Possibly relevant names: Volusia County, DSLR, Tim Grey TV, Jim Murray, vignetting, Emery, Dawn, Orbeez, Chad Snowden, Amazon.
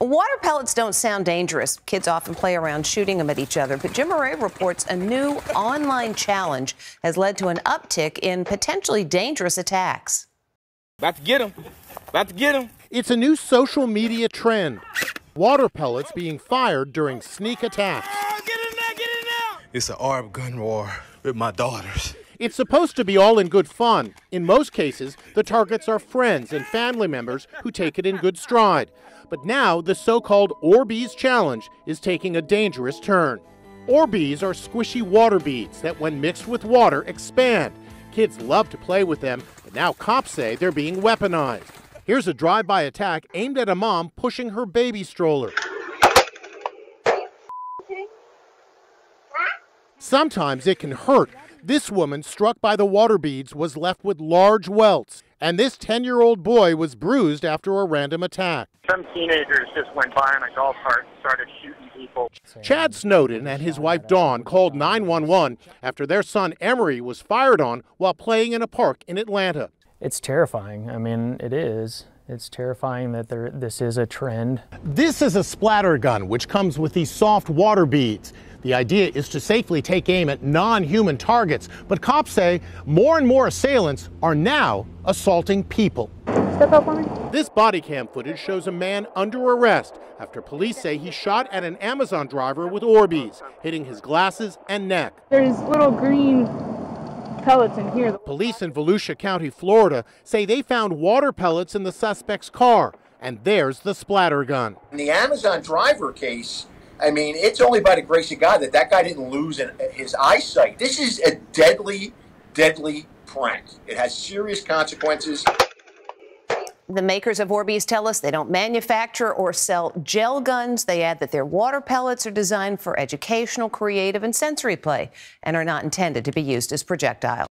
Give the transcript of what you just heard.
Water pellets don't sound dangerous. Kids often play around shooting them at each other. But Jim Murray reports a new online challenge has led to an uptick in potentially dangerous attacks. About to get them. About to get them. It's a new social media trend. Water pellets being fired during sneak attacks. Oh, get in there, get in there. It's an armed gun war with my daughters. It's supposed to be all in good fun. In most cases, the targets are friends and family members who take it in good stride. But now, the so-called Orbeez challenge is taking a dangerous turn. Orbeez are squishy water beads that, when mixed with water, expand. Kids love to play with them, but now cops say they're being weaponized. Here's a drive-by attack aimed at a mom pushing her baby stroller. Sometimes it can hurt. This woman, struck by the water beads, was left with large welts, and this 10-year-old boy was bruised after a random attack. Some teenagers just went by on a golf cart and started shooting people. Chad Snowden and his wife Dawn called 911 after their son Emery was fired on while playing in a park in Atlanta. It's terrifying. I mean, it is. It's terrifying that this is a trend. This is a splatter gun, which comes with these soft water beads. The idea is to safely take aim at non-human targets, but cops say more and more assailants are now assaulting people. Step up on me. This body cam footage shows a man under arrest after police say he shot at an Amazon driver with Orbeez, hitting his glasses and neck. There's little green pellets in here. Police in Volusia County, Florida, say they found water pellets in the suspect's car, and there's the splatter gun. In the Amazon driver case, I mean, it's only by the grace of God that that guy didn't lose his eyesight. This is a deadly, deadly prank. It has serious consequences. The makers of Orbeez tell us they don't manufacture or sell gel guns. They add that their water pellets are designed for educational, creative, and sensory play and are not intended to be used as projectiles.